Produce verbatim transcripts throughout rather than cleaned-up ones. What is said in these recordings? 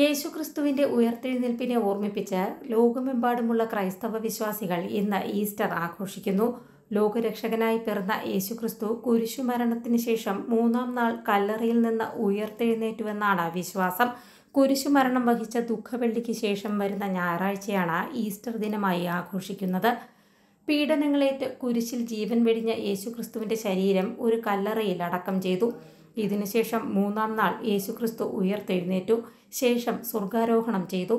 യേശുക്രിസ്തുവിന്റെ ഉയർത്തെഴുന്നേൽപ്പിനെ ഓർമ്മിപ്പിച്ച് ലോകമെമ്പാടുമുള്ള ക്രൈസ്തവ വിശ്വാസികൾ ഇന്ന് ഈസ്റ്റർ ആഘോഷിക്കുന്നു. ലോകരക്ഷകനായി പിറന്ന യേശുക്രിസ്തു കുരിശുമരണത്തിന് ശേഷം മൂന്നാം നാൾ കല്ലറയിൽ നിന്ന് ഉയർത്തെഴുന്നേറ്റുവെന്നാണ് വിശ്വാസം. കുരിശുമരണം വഹിച്ച ദുഃഖവെള്ളിക്ക് ശേഷം വരുന്ന ഞായറാഴ്ചയാണ് ഈസ്റ്റർ ദിനമായി ആഘോഷിക്കുന്നത്. പീഡനങ്ങളേറ്റ് കുരിശിൽ ജീവൻ വെടിഞ്ഞ യേശുക്രിസ്തുവിൻ്റെ ശരീരം ഒരു കല്ലറയിൽ അടക്കം ചെയ്തു. ഇതിനുശേഷം മൂന്നാം നാൾ യേശുക്രിസ്തു ഉയർത്തെഴുന്നേറ്റു. ശേഷം സ്വർഗാരോഹണം ചെയ്തു.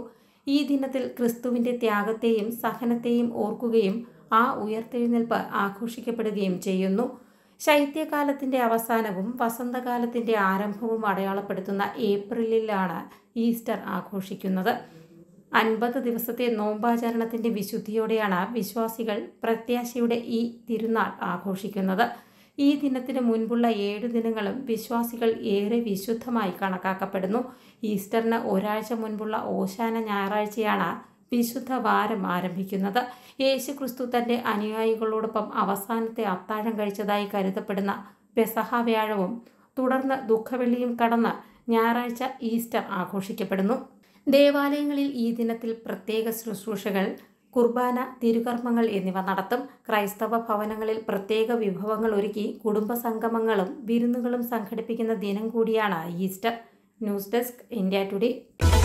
ഈ ദിനത്തിൽ ക്രിസ്തുവിൻ്റെ ത്യാഗത്തെയും സഹനത്തെയും ഓർക്കുകയും ആ ഉയർത്തെഴുന്നേൽപ്പ് ആഘോഷിക്കപ്പെടുകയും ചെയ്യുന്നു. ശൈത്യകാലത്തിൻ്റെ അവസാനവും വസന്തകാലത്തിൻ്റെ ആരംഭവും അടയാളപ്പെടുത്തുന്ന ഏപ്രിലിലാണ് ഈസ്റ്റർ ആഘോഷിക്കുന്നത്. അൻപത് ദിവസത്തെ നോമ്പാചരണത്തിൻ്റെ വിശുദ്ധിയോടെയാണ് വിശ്വാസികൾ പ്രത്യാശയുടെ ഈ തിരുനാൾ ആഘോഷിക്കുന്നത്. ഈ ദിനത്തിന് മുൻപുള്ള ഏഴ് ദിനങ്ങളും വിശ്വാസികൾ ഏറെ വിശുദ്ധമായി കണക്കാക്കപ്പെടുന്നു. ഈസ്റ്ററിന് ഒരാഴ്ച മുൻപുള്ള ഓശാന ഞായറാഴ്ചയാണ് വിശുദ്ധ വാരം ആരംഭിക്കുന്നത്. യേശുക്രിസ്തു തൻ്റെ അനുയായികളോടൊപ്പം അവസാനത്തെ അത്താഴം കഴിച്ചതായി കരുതപ്പെടുന്ന പെസഹ വ്യാഴവും തുടർന്ന് ദുഃഖവെള്ളിയും കടന്ന് ഞായറാഴ്ച ഈസ്റ്റർ ആഘോഷിക്കപ്പെടുന്നു. ദേവാലയങ്ങളിൽ ഈ ദിനത്തിൽ പ്രത്യേക ശുശ്രൂഷകൾ, കുർബാന, തിരുകർമ്മങ്ങൾ എന്നിവ നടത്തും. ക്രൈസ്തവ ഭവനങ്ങളിൽ പ്രത്യേക വിഭവങ്ങൾ ഒരുക്കി കുടുംബസംഗമങ്ങളും വിരുന്നുകളും സംഘടിപ്പിക്കുന്ന ദിനം കൂടിയാണ് Easter. News desk, India today.